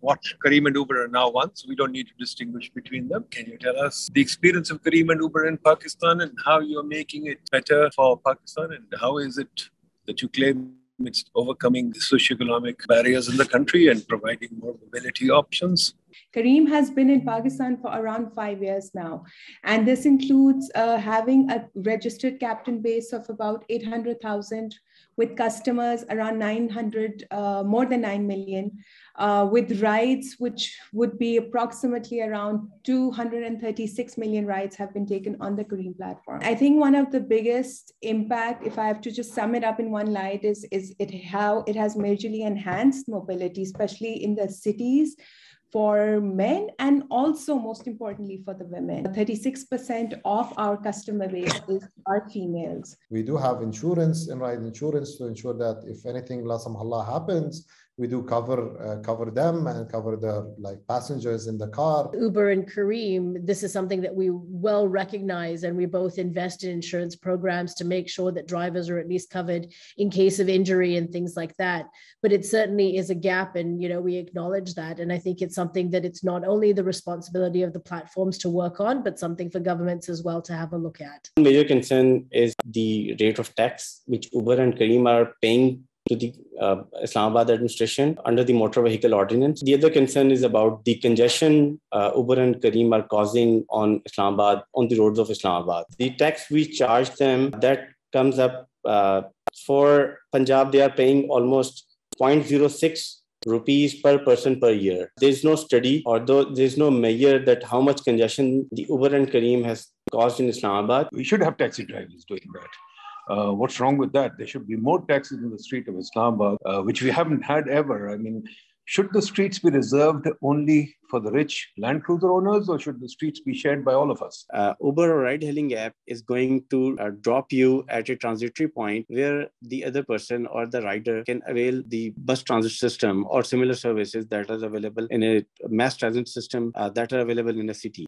what Careem and Uber are now one, so we don't need to distinguish between them. Can you tell us the experience of Careem and Uber in Pakistan and how you're making it better for Pakistan, and how is it that you claim it's overcoming the socioeconomic barriers in the country and providing more mobility options? Careem has been in Pakistan for around 5 years now, and this includes having a registered captain base of about 800,000 with customers around more than 9 million, with rides, which would be approximately around 236 million rides have been taken on the Careem platform. I think one of the biggest impact, if I have to just sum it up in one light, is how it has majorly enhanced mobility, especially in the cities, for men and also most importantly for the women. 36% of our customer base are females. We do have insurance and ride insurance to ensure that if anything la samhallah happens, we do cover them and cover their passengers in the car. Uber and Careem, this is something that we well recognize, and we both invest in insurance programs to make sure that drivers are at least covered in case of injury and things like that. But it certainly is a gap, and we acknowledge that. And I think it's something that it's not only the responsibility of the platforms to work on, but something for governments as well to have a look at. The major concern is the rate of tax which Uber and Careem are paying to the Islamabad administration under the motor vehicle ordinance. The other concern is about the congestion Uber and Careem are causing on Islamabad, on the roads of Islamabad. The tax we charge them, that comes up for Punjab, they are paying almost 0.06 rupees per person per year. There's no study, or there's no measure that how much congestion the Uber and Careem has caused in Islamabad. We should have taxi drivers doing that. What's wrong with that? There should be more taxis in the street of Islamabad, which we haven't had ever. I mean, should the streets be reserved only for the rich Land Cruiser owners, or should the streets be shared by all of us? Uber or ride-hailing app is going to drop you at a transitory point where the other person or the rider can avail the bus transit system or similar services that are available in a mass transit system that are available in a city.